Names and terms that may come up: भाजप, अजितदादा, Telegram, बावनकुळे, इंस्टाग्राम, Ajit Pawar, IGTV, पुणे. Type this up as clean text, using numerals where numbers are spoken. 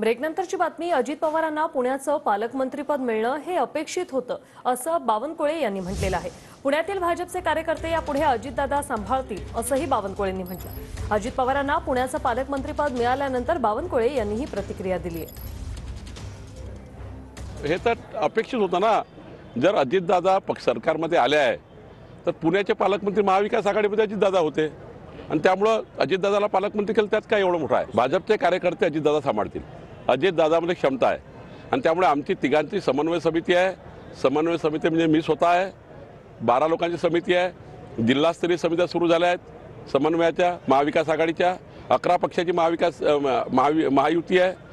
ब्रेकनंतरची बातमी। अजित पवारांना पुण्याचं पालकमंत्रीपद मिळणं हे अपेक्षित होतं असं बावनकुळे यांनी म्हटलेलं आहे। पुण्यातील भाजपचे कार्यकर्ते यापुढे अजितदादा सांभाळतील असंही बावनकुळेंनी म्हटलं। अजित पवारांना पुण्याचं पालकमंत्रीपद मिळाल्यानंतर बावनकुळे यांनी ही प्रतिक्रिया दिली आहे। हे तर अपेक्षित होतं ना, जर अजितदादा पक्ष सरकारमध्ये आले आहे तर पुण्याचे पालकमंत्री महाविकास आघाडीमध्ये अजितदादा होते आणि त्यामुळं अजितदादाला पालकमंत्री केलं त्यात काय एवढं मोठं आहे। भाजपचे कार्यकर्ते अजितदादा सांभाळतील, अजितदादामध्ये क्षमता आहे आणि त्यामुळे आमची तिघांची समन्वय समिती आहे। समन्वय समिती म्हणजे मी स्वतः आहे, 12 लोकांची समिती आहे। जिल्हास्तरीय समित्या सुरू झाल्या आहेत समन्वयाच्या, महाविकास आघाडीच्या 11 पक्षाची महायुती आहे।